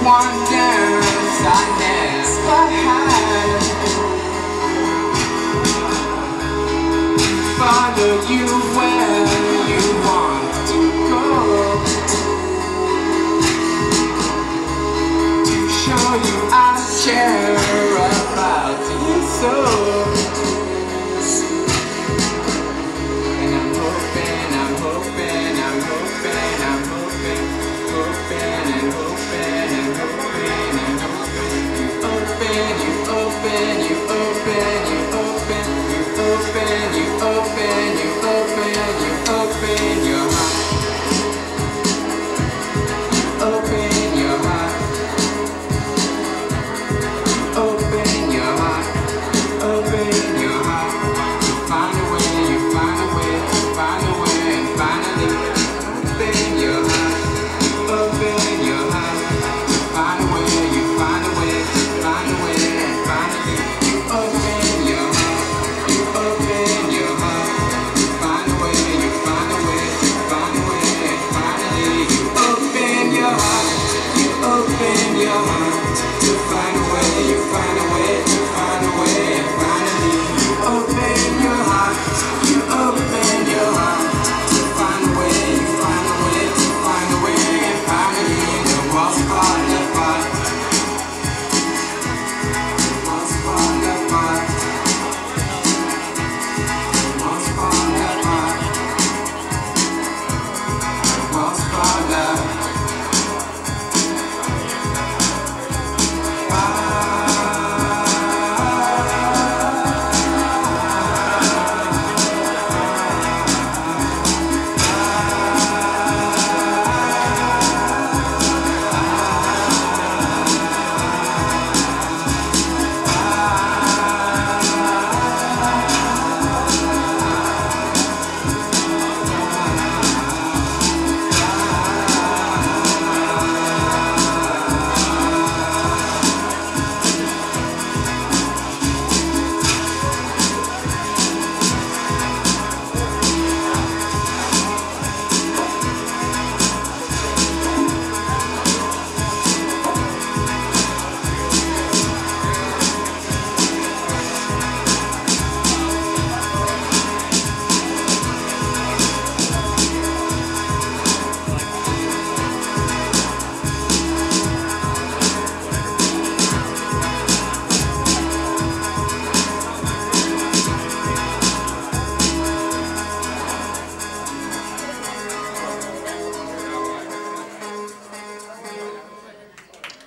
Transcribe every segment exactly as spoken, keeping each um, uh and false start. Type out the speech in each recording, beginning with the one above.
Wonders I never had. Follow you where you want to go, to show you I care about you so. And I'm hoping, I'm hoping, I'm hoping, I'm hoping, hoping and hoping.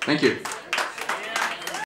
Thank you.